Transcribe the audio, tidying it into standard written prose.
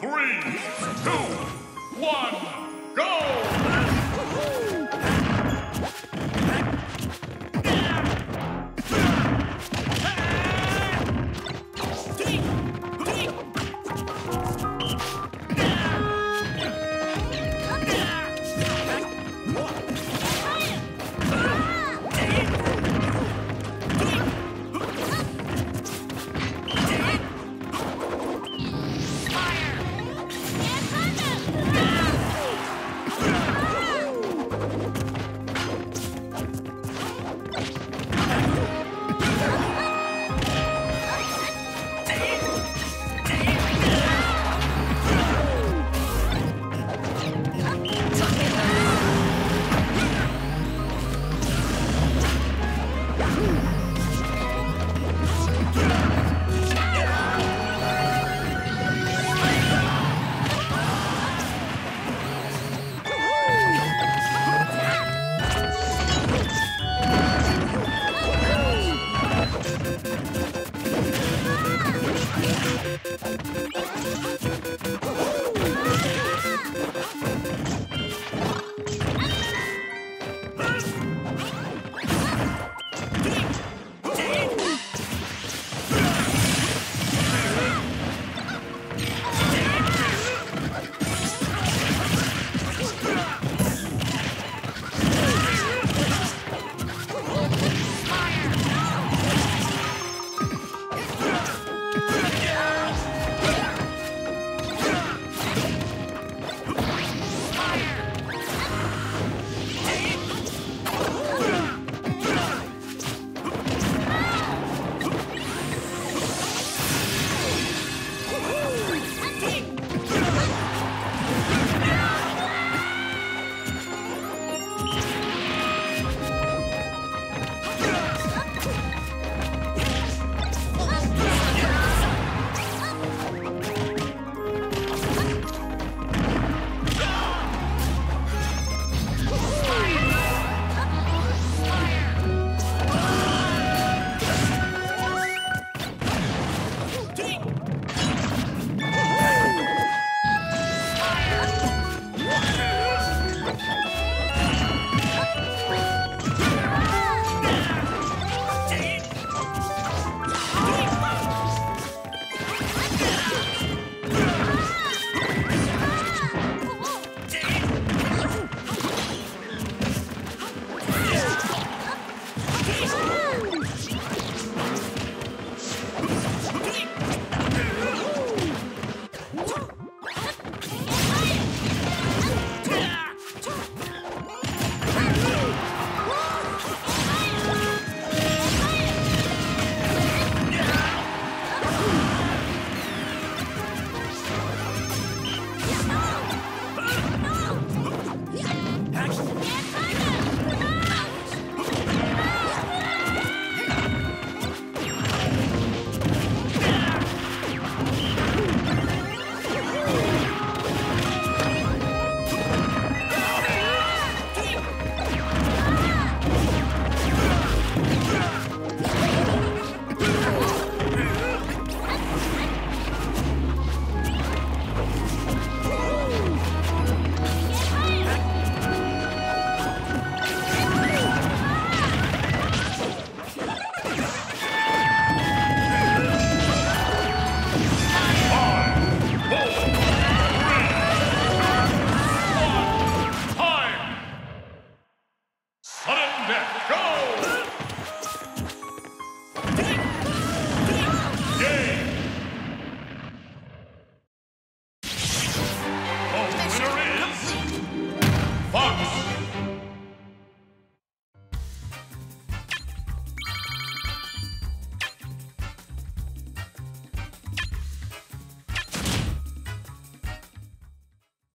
3, 2, 1, go!